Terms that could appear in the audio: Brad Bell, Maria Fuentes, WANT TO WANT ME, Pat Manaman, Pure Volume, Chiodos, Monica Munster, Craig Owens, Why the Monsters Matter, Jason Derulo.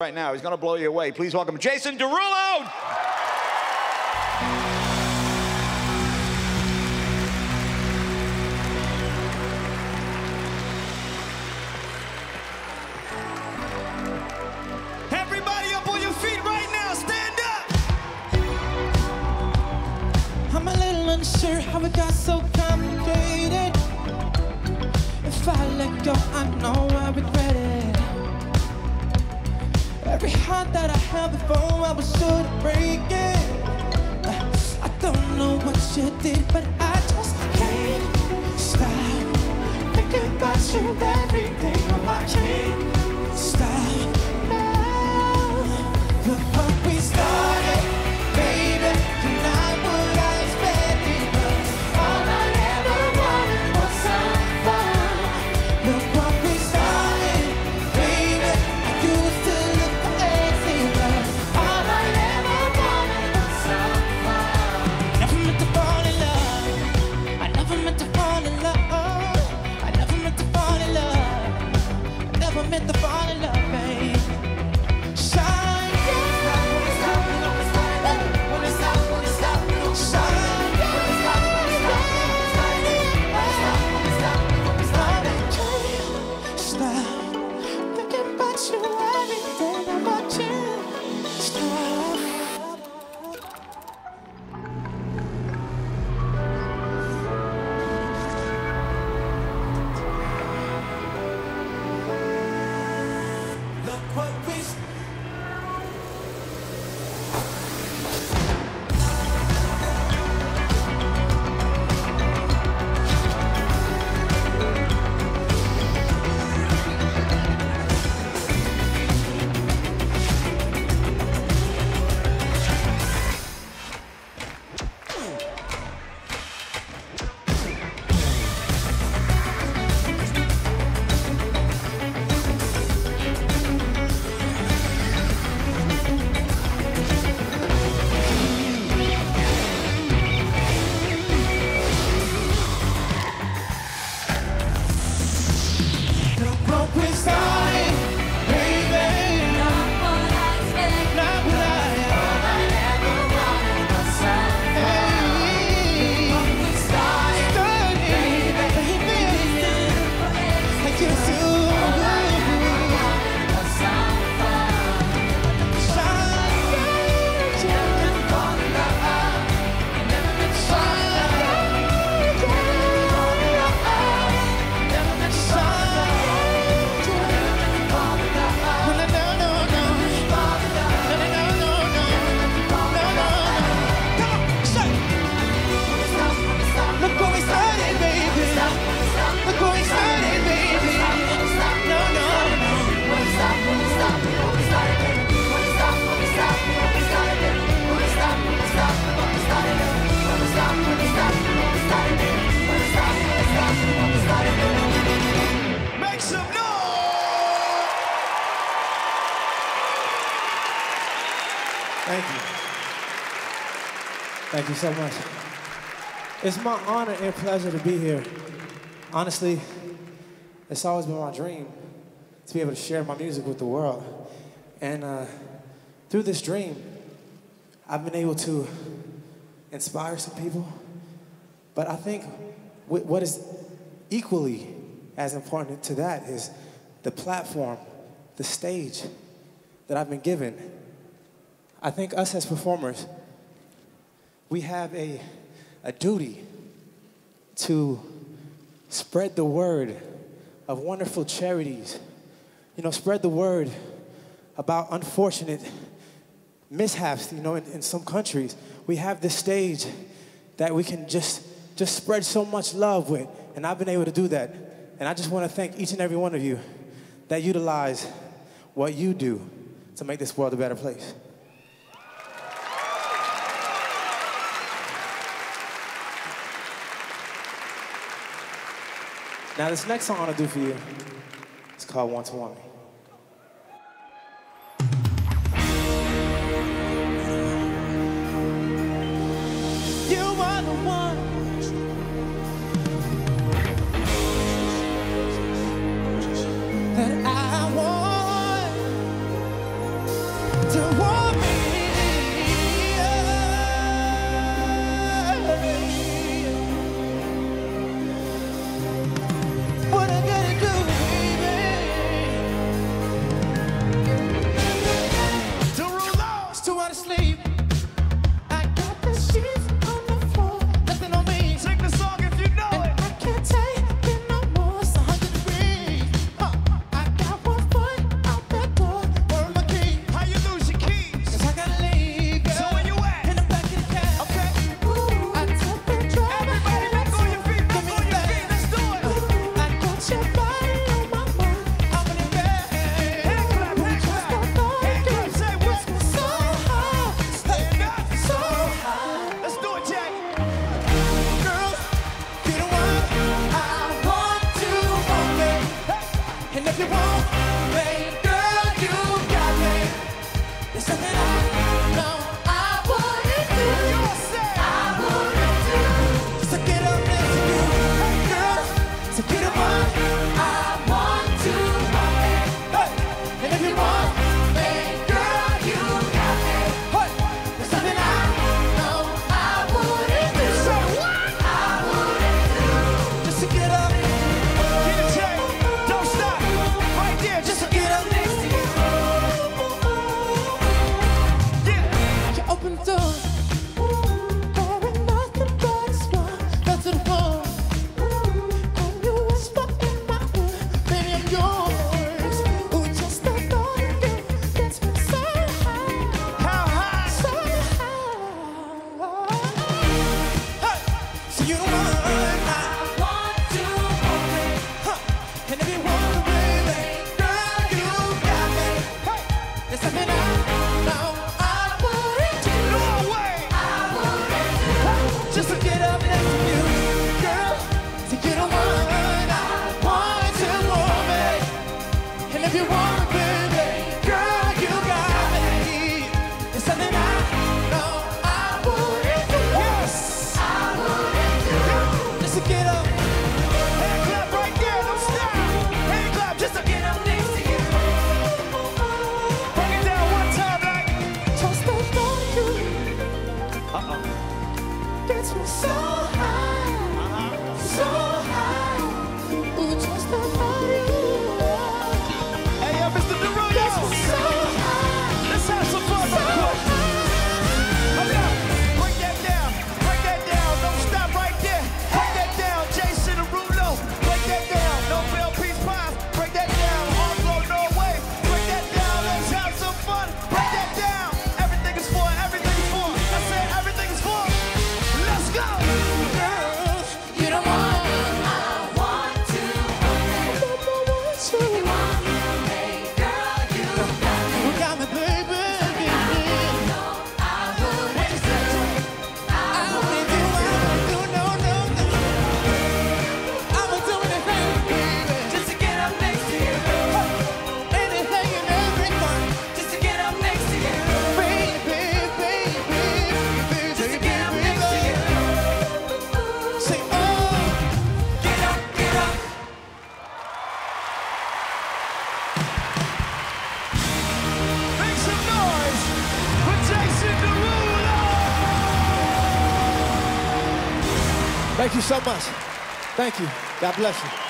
Right now, he's gonna blow you away. Please welcome Jason Derulo! Everybody up on your feet right now, stand up! I'm a little unsure how it got so complicated. If I let go, I know I regret it. Every heart that I had before, I was sure to break it. I don't know what you did, but I just can't stop thinking about you every day. Oh, I can't stop now. Look what we started, baby. You're not what I expected, but all I ever wanted was some fun. Look what we started, baby. I used to Thank you. Thank you so much. It's my honor and pleasure to be here. Honestly, it's always been my dream to be able to share my music with the world. And through this dream, I've been able to inspire some people. But I think what is equally as important to that is the platform, the stage that I've been given. I think us as performers, we have a duty to spread the word of wonderful charities. You know, spread the word about unfortunate mishaps, you know, in some countries. We have this stage that we can just spread so much love with, and I've been able to do that. And I just want to thank each and every one of you that utilize what you do to make this world a better place. Now, this next song I'm gonna do for you, it's called Want to Want Me. You are the one that I want. Thank you so much. Thank you. God bless you.